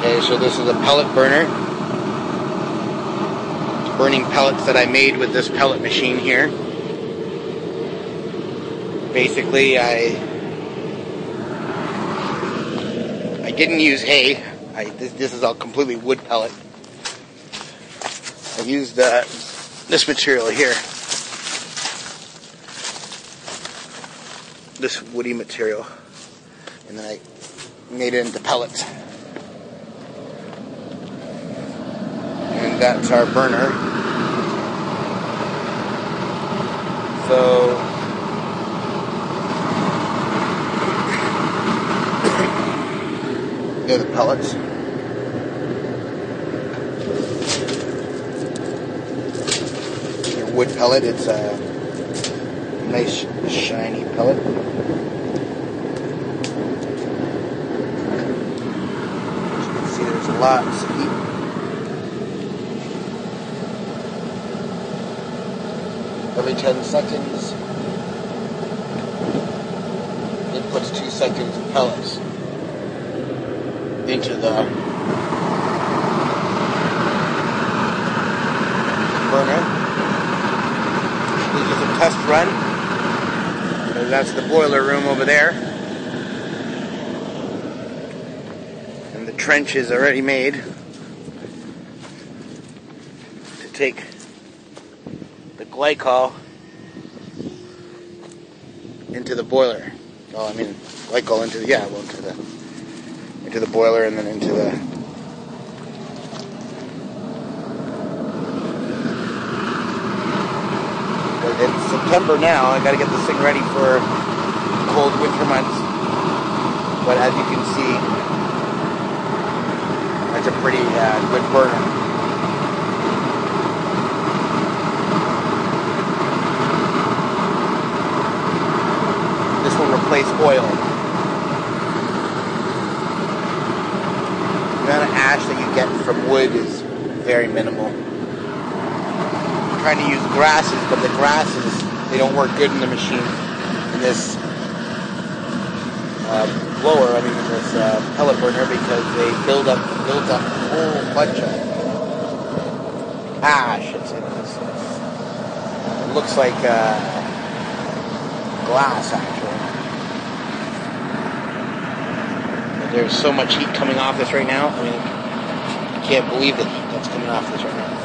Okay, so this is a pellet burner. It's burning pellets that I made with this pellet machine here. Basically, I didn't use hay. This is all completely wood pellet. I used this material here. This woody material. And then I made it into pellets. And that's our burner. So the pellets. They're wood pellet. It's a nice shiny pellet. As you can see, there's lots of heat. Every 10 seconds, it puts 2 seconds of pellets into the burner. This is a test run. So that's the boiler room over there. And the trench is already made to take the glycol into the boiler. Oh, I mean glycol into the, yeah, well, into the boiler and then into the It's September now. I gotta get this thing ready for cold winter months. But as you can see, that's a pretty good burner. This will replace oil. The amount of ash that you get from wood is very minimal. I'm trying to use grasses, but the grasses, they don't work good in the machine. In this blower, I mean in this pellet burner, because they build up a whole bunch of ash. It looks like glass, actually. There's so much heat coming off this right now. I mean, I can't believe the heat that's coming off this right now.